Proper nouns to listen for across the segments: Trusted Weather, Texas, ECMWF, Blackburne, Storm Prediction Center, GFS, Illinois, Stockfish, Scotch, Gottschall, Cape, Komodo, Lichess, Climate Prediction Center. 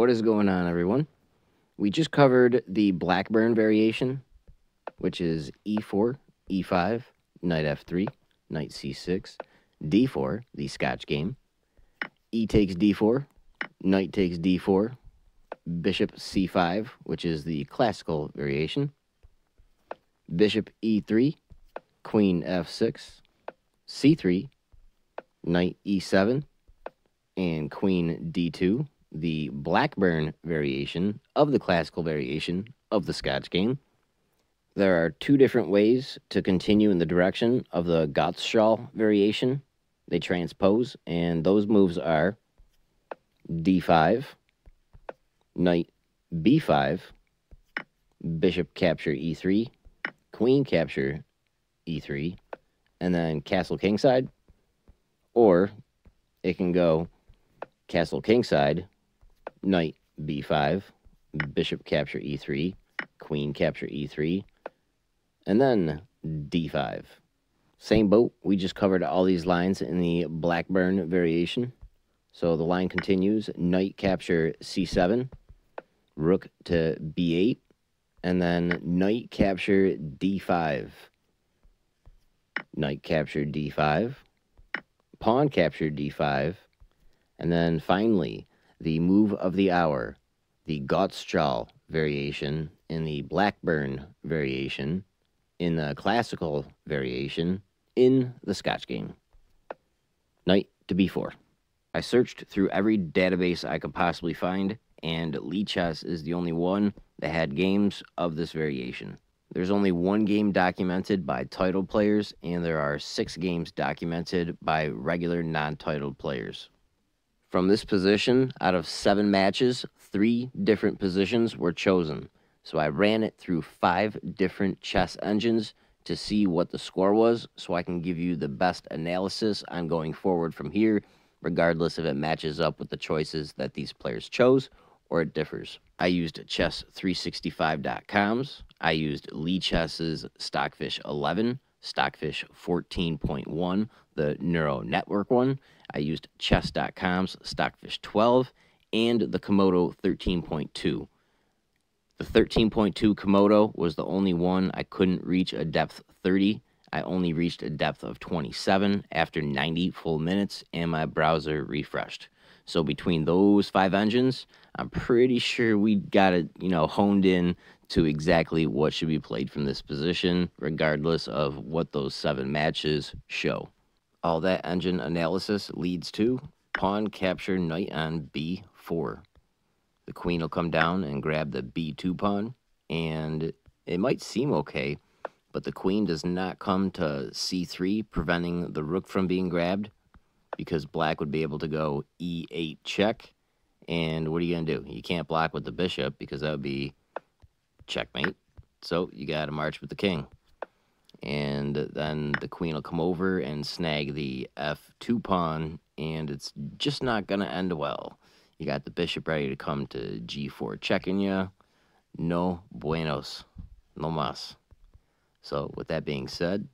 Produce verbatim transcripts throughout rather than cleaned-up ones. What is going on, everyone? We just covered the Blackburne variation, which is E four, E five, knight F three, knight C six, D four, the Scotch game, E takes D four, knight takes D four, bishop C five, which is the classical variation, bishop E three, queen F six, C three, knight E seven, and queen D two, the Blackburne variation of the classical variation of the Scotch game. There are two different ways to continue in the direction of the Gottschall variation. They transpose, and those moves are D five, knight B five, bishop capture E three, queen capture E three, and then castle kingside. Or it can go castle kingside, knight B five, bishop capture E three, queen capture E three, and then D five. Same boat, we just covered all these lines in the Blackburne variation. So the line continues, knight capture C seven, rook to B eight, and then knight capture D five. Knight capture D five, pawn capture D five, and then finally, the move of the hour, the Gottschall variation in the Blackburne variation, in the classical variation, in the Scotch game. Knight to B four. I searched through every database I could possibly find, and Lichess is the only one that had games of this variation. There's only one game documented by titled players, and there are six games documented by regular non-titled players. From this position, out of seven matches, three different positions were chosen. So I ran it through five different chess engines to see what the score was, so I can give you the best analysis on going forward from here, regardless if it matches up with the choices that these players chose or it differs. I used chess three sixty-five dot com's. I used Lichess's Stockfish eleven, Stockfish fourteen point one, the neural network one. I used chess dot com's Stockfish twelve and the Komodo thirteen point two. The thirteen point two Komodo was the only one I couldn't reach a depth thirty. I only reached a depth of twenty-seven after ninety full minutes and my browser refreshed. So between those five engines, I'm pretty sure we got it, you know, honed in to exactly what should be played from this position, regardless of what those seven matches show. All that engine analysis leads to pawn capture knight on B four. The queen will come down and grab the B two pawn, and it might seem okay, but the queen does not come to C three, preventing the rook from being grabbed, because black would be able to go E eight check, and what are you going to do? You can't block with the bishop, because that would be checkmate, so you got to march with the king. And then the queen will come over and snag the F two pawn, and it's just not going to end well. You got the bishop ready to come to G four checking you. No buenos, no mas. So with that being said,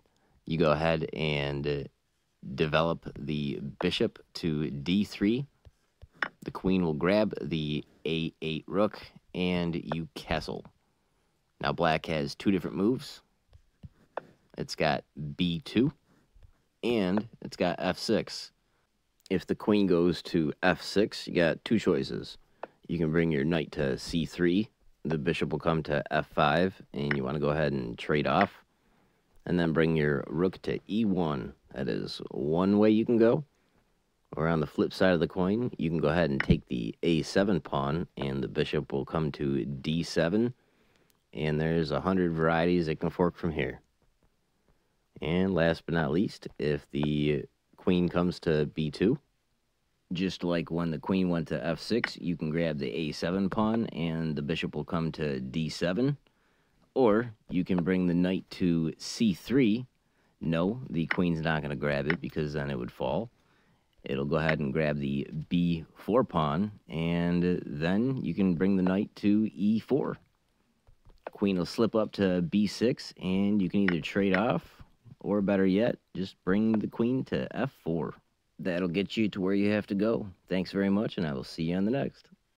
you go ahead and develop the bishop to D three. The queen will grab the A eight rook, and you castle. Now black has two different moves. It's got B two, and it's got F six. If the queen goes to F six, you got two choices. You can bring your knight to C three, the bishop will come to F five, and you want to go ahead and trade off. And then bring your rook to E one. That is one way you can go. Or on the flip side of the coin, you can go ahead and take the A seven pawn, and the bishop will come to D seven. And there's a hundred varieties that can fork from here. And last but not least, if the queen comes to B two, just like when the queen went to F six, you can grab the A seven pawn and the bishop will come to D seven. Or you can bring the knight to C three. No, the queen's not going to grab it because then it would fall. It'll go ahead and grab the B four pawn, and then you can bring the knight to E four. Queen will slip up to B six, and you can either trade off, or better yet, just bring the queen to F four. That'll get you to where you have to go. Thanks very much, and I will see you on the next.